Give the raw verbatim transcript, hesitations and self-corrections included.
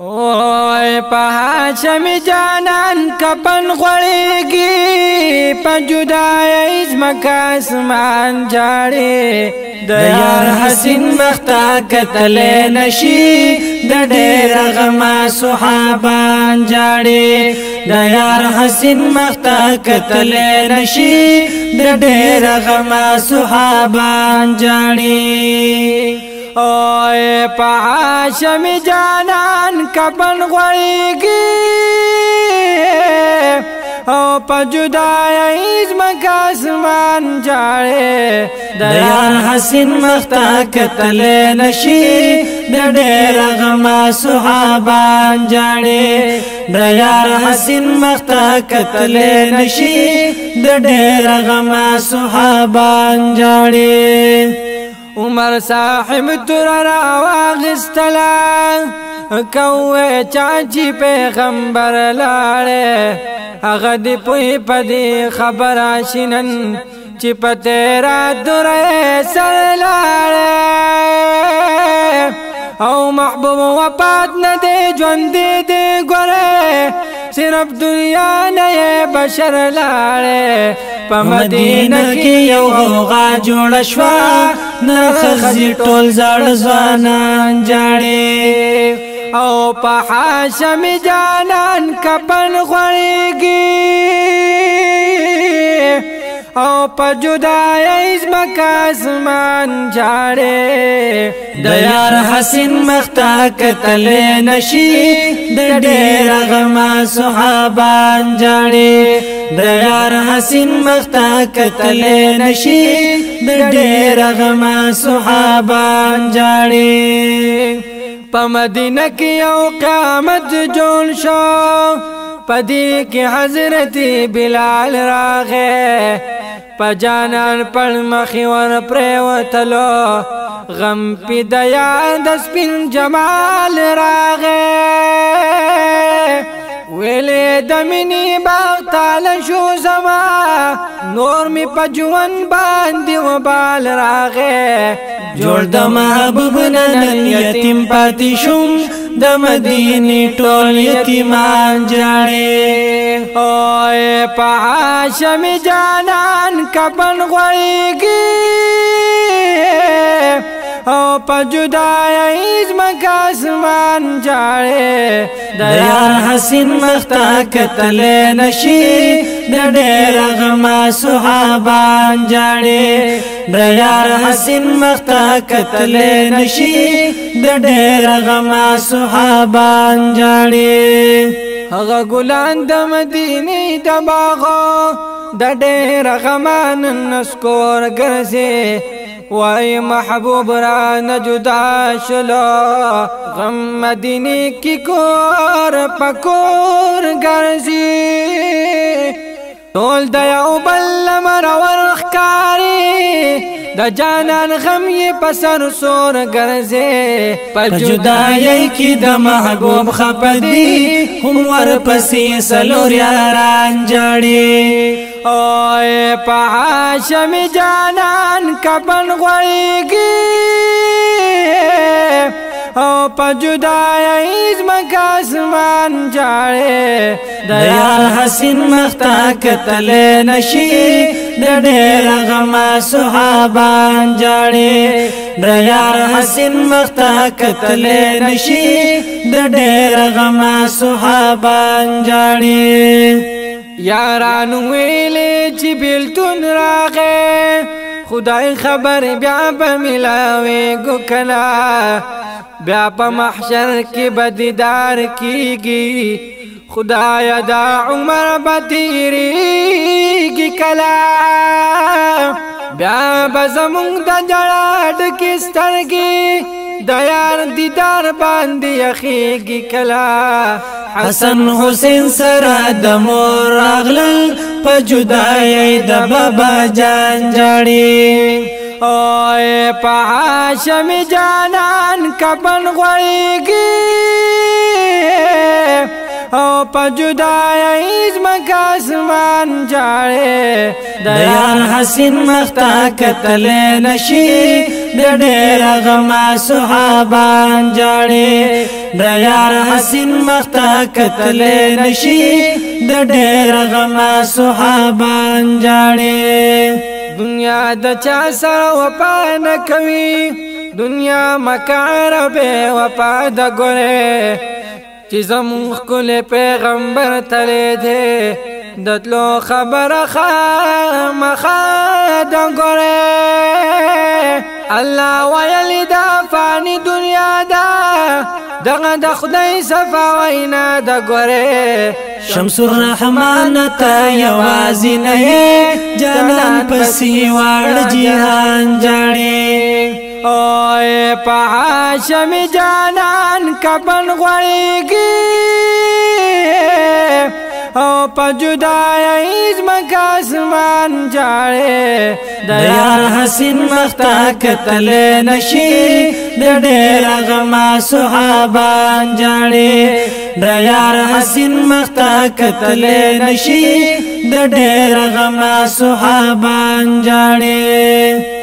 ओए पहाशम जानान कपन ख्वारेगी पजुदाए इस मकासमान जाड़े दयार हसीन मख्ता कतले नशी द ढेर गमा सुहाबान जाड़े दयार हसीन मख्ता कतले नशी द ढेर गमा सुहाबान जाड़े ओए पहाशम जानान कपन ख्वारेगी ओ पजुदाया इस मकासमान जाड़े दयार हसीन मख्ता कतले नशी द ढेर गमा सुहाबान जाड़े दयार हसीन मख्ता कतले नशी द ढेर गमा सुहाबान जाड़े उमर साहिब तुरा वागस्तला कौए चाची पैगंबर लाड़े अगद पुई पदी खबर आशिनन चिप तेरा दुरे सर लाड़े ओ महबूब वफात न दे जंदी दे गोरे सिर्फ दुनिया नए बशर लाड़े पमदीना की यो होगा जोड़शवा नखजी टोल जाड़ जवानान जाड़े ओ पहाशम जानान कपन ख्वारेगी ओ पजुदाया इस मकासमान जाड़े दयार हसीन मख्ता कतले नशी द ढेर गमा सुहाबान जाड़े दयार हसीन मख्ता कतले नशी द ढेर गमा सुहाबान जाड़े पमदीना की ओ क़यामत जोन शो पदी के हजरत बिलाल रागे पजानान पढ़ मखिवर प्रेवतलो गम पी दया दस पिन जमाल रागे वेले दमिनी बागताल शो समा नोर में पजुवन बांधी वो बाल रागे जोड़ द महबूब नन यतीम पाती शुम द मदीनी टोल यतीमान जाड़े ओए पहाशम जानान कपन ख्वारेगी ओ पजुदाया इस मकासमान जाड़े दयार हसीन मख्ता कतले नशी द ढेर गमा सुहाबान जाड़े दयार हसीन मख्ता कतले नशी द ढेर गमा सुहाबान जाड़े अगा गुलान द मदीनी दबागो द ढेर गमान नस्कोर गरजे वाई महबूब रा न जुदा शलो गम मदीने की कोर पकोर गर्जी तोल दया उबल मरवर कारी द जानान गम ये पसर सोर गर्जे पर जुदाई की द महबूब खपदी उमर पसी सलोर यारान जाड़े ओए पहाशम जानान कपन ख्वारेगी ओ पजुदाया इस मकासमान जाड़े दयार हसीन मख्ता कतले नशी द ढेर गमा सुहाबान जाड़े दयार हसीन मख्ता कतले नशी द ढेर गमा सुहाबान जाड़े यारान वेले चिबिलतुन रागे खुदाई खबर ब्याप मिलावे गुकना ब्याप महशर की बदीदार कीगी खुदाया दा उमर बतीरी की कला ब्याप जमुंग दा जड़ाट किस्तर की दयार दीदार बांधी अखीगी कला हसन हुसैन सरा दमोर अगलल पजुदाई द बाबा जान जाड़े ओए पहाशम जानान कपन ख्वारेगी ओ पजुदाया इस मकासमान जाड़े दयार हसीन मख्ता कतले नशी द ढेर गमा सुहाबान जाड़े دیار حسین مختا قتل نشی د ډیر غما صحابان جاړي دنیا د چا سره وفا نه کوي دنیا مکار به وفا د ګره چې زموږ کله پیغمبر تله دې دتلو خبره خامخا د ګره الله ویلی دا فانی دنیا دا دغه د خدای صفا وینا دا ګوره شمس الرحمن ته یوازې نه جانان پسې واړ جهان جاړي او په هاشم جانان کبن غړېږي او په جدای عزمک آسمان جاړي دیار حسین مختا قتل نشي د ډېر غما صحابان جاړي دیار حسین مختا قتل نشي د ډېر غما صحابان جاړي।